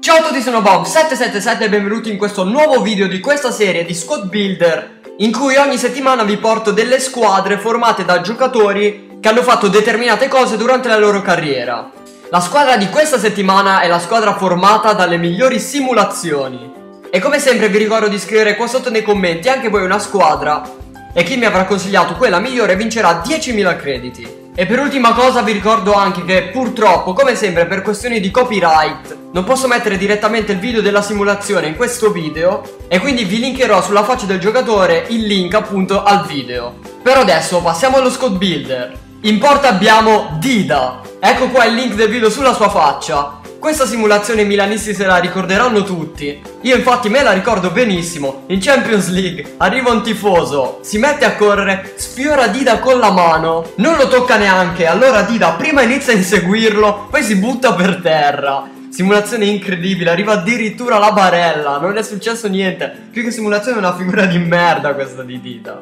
Ciao a tutti, sono Bonf777 e benvenuti in questo nuovo video di questa serie di squad builder in cui ogni settimana vi porto delle squadre formate da giocatori che hanno fatto determinate cose durante la loro carriera. La squadra di questa settimana è la squadra formata dalle migliori simulazioni e come sempre vi ricordo di scrivere qua sotto nei commenti anche voi una squadra e chi mi avrà consigliato quella migliore vincerà 10.000 crediti. E per ultima cosa vi ricordo anche che purtroppo, come sempre, per questioni di copyright non posso mettere direttamente il video della simulazione in questo video e quindi vi linkerò sulla faccia del giocatore il link appunto al video. Per adesso passiamo allo squad builder. In porta abbiamo Dida. Ecco qua il link del video sulla sua faccia. Questa simulazione i milanisti se la ricorderanno tutti. Io infatti me la ricordo benissimo. In Champions League arriva un tifoso, si mette a correre, sfiora Dida con la mano, non lo tocca neanche. Allora Dida prima inizia a inseguirlo, poi si butta per terra. Simulazione incredibile, arriva addirittura la barella. Non è successo niente. Più che simulazione è una figura di merda questa di Dida.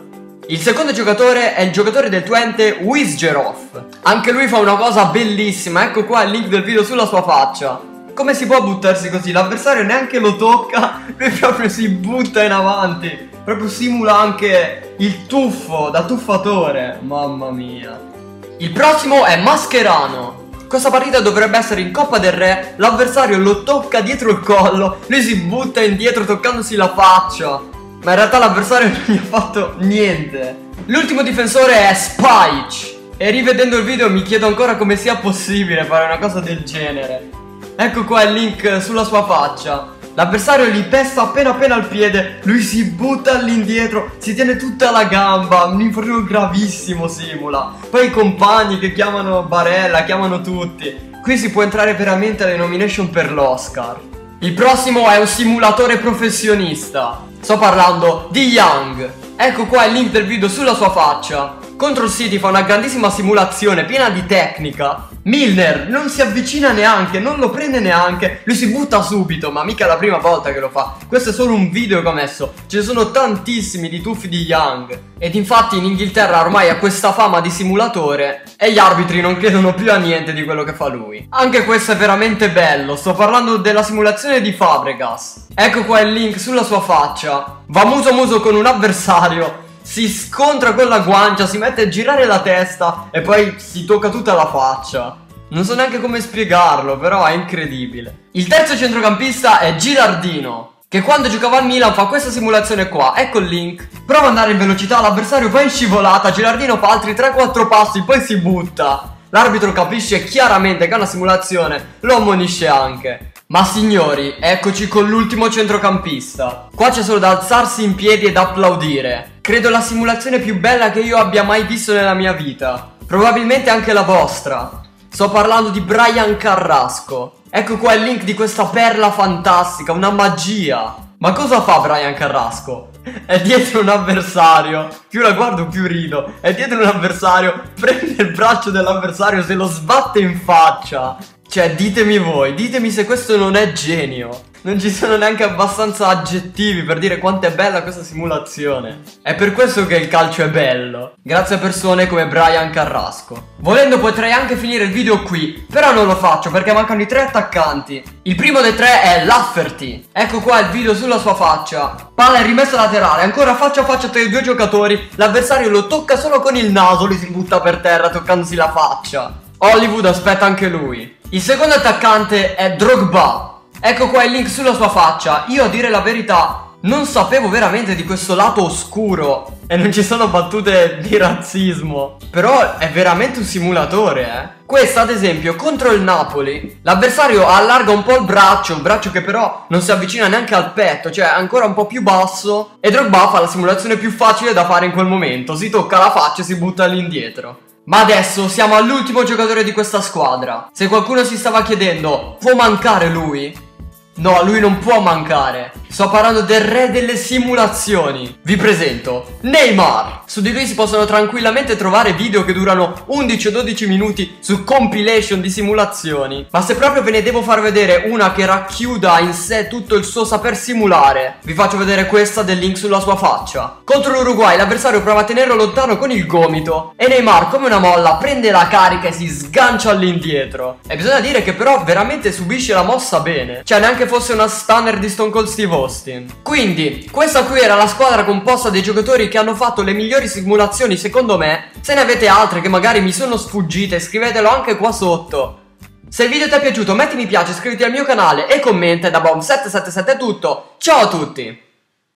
Il secondo giocatore è il giocatore del Twente, Wisgerov. Anche lui fa una cosa bellissima, ecco qua il link del video sulla sua faccia. Come si può buttarsi così? L'avversario neanche lo tocca, lui proprio si butta in avanti. Proprio simula anche il tuffo da tuffatore, mamma mia. Il prossimo è Mascherano. Questa partita dovrebbe essere in Coppa del Re, l'avversario lo tocca dietro il collo, lui si butta indietro toccandosi la faccia. Ma in realtà l'avversario non gli ha fatto niente. L'ultimo difensore è Spice. E rivedendo il video mi chiedo ancora come sia possibile fare una cosa del genere. Ecco qua il link sulla sua faccia. L'avversario gli pesta appena al piede, lui si butta all'indietro, si tiene tutta la gamba. Un infortunio gravissimo simula. Poi i compagni che chiamano barella, chiamano tutti. Qui si può entrare veramente alle nomination per l'Oscar. Il prossimo è un simulatore professionista. Sto parlando di Young. Ecco qua il link del video sulla sua faccia. Contro il City fa una grandissima simulazione piena di tecnica. Milner non si avvicina neanche, non lo prende neanche, lui si butta subito, ma mica è la prima volta che lo fa. Questo è solo un video che ho messo, ce ne sono tantissimi di tuffi di Young. Ed infatti in Inghilterra ormai ha questa fama di simulatore e gli arbitri non credono più a niente di quello che fa lui. Anche questo è veramente bello, sto parlando della simulazione di Fabregas. Ecco qua il link sulla sua faccia. Va muso a muso con un avversario, si scontra con la guancia, si mette a girare la testa e poi si tocca tutta la faccia. Non so neanche come spiegarlo, però è incredibile. Il terzo centrocampista è Girardino, che quando giocava al Milan fa questa simulazione qua. Ecco il link. Prova ad andare in velocità, l'avversario va in scivolata, Girardino fa altri 3-4 passi, poi si butta. L'arbitro capisce chiaramente che è una simulazione, lo ammonisce anche. Ma signori, eccoci con l'ultimo centrocampista. Qua c'è solo da alzarsi in piedi ed applaudire. Credo la simulazione più bella che io abbia mai visto nella mia vita. Probabilmente anche la vostra. Sto parlando di Brian Carrasco. Ecco qua il link di questa perla fantastica, una magia. Ma cosa fa Brian Carrasco? È dietro un avversario, più la guardo più rido, è dietro un avversario, prende il braccio dell'avversario, se lo sbatte in faccia. Cioè ditemi voi, ditemi se questo non è genio. Non ci sono neanche abbastanza aggettivi per dire quanto è bella questa simulazione. È per questo che il calcio è bello, grazie a persone come Brian Carrasco. Volendo potrei anche finire il video qui, però non lo faccio perché mancano i 3 attaccanti. Il primo dei 3 è Lafferty. Ecco qua il video sulla sua faccia. Palla in rimessa laterale, ancora faccia a faccia tra i due giocatori. L'avversario lo tocca solo con il naso, lui si butta per terra toccandosi la faccia. Hollywood aspetta anche lui. Il secondo attaccante è Drogba. Ecco qua il link sulla sua faccia. Io a dire la verità non sapevo veramente di questo lato oscuro e non ci sono battute di razzismo, però è veramente un simulatore, eh. Questa ad esempio contro il Napoli, l'avversario allarga un po' il braccio, un braccio che però non si avvicina neanche al petto, cioè ancora un po' più basso, e Drogba fa la simulazione più facile da fare in quel momento, si tocca la faccia e si butta all'indietro. Ma adesso siamo all'ultimo giocatore di questa squadra. Se qualcuno si stava chiedendo, può mancare lui? No, lui non può mancare. Sto parlando del re delle simulazioni. Vi presento Neymar. Su di lui si possono tranquillamente trovare video che durano 11 o 12 minuti su compilation di simulazioni. Ma se proprio ve ne devo far vedere una che racchiuda in sé tutto il suo saper simulare, vi faccio vedere questa del link sulla sua faccia. Contro l'Uruguay l'avversario prova a tenerlo lontano con il gomito e Neymar, come una molla, prende la carica e si sgancia all'indietro. E bisogna dire che però veramente subisce la mossa bene. Cioè neanche fosse una stunner di Stone Cold Steve Austin. Quindi questa qui era la squadra composta dei giocatori che hanno fatto le migliori simulazioni secondo me. Se ne avete altre che magari mi sono sfuggite, scrivetelo anche qua sotto. Se il video ti è piaciuto metti mi piace, iscriviti al mio canale e commenta. Da Bonf777 è tutto, ciao a tutti!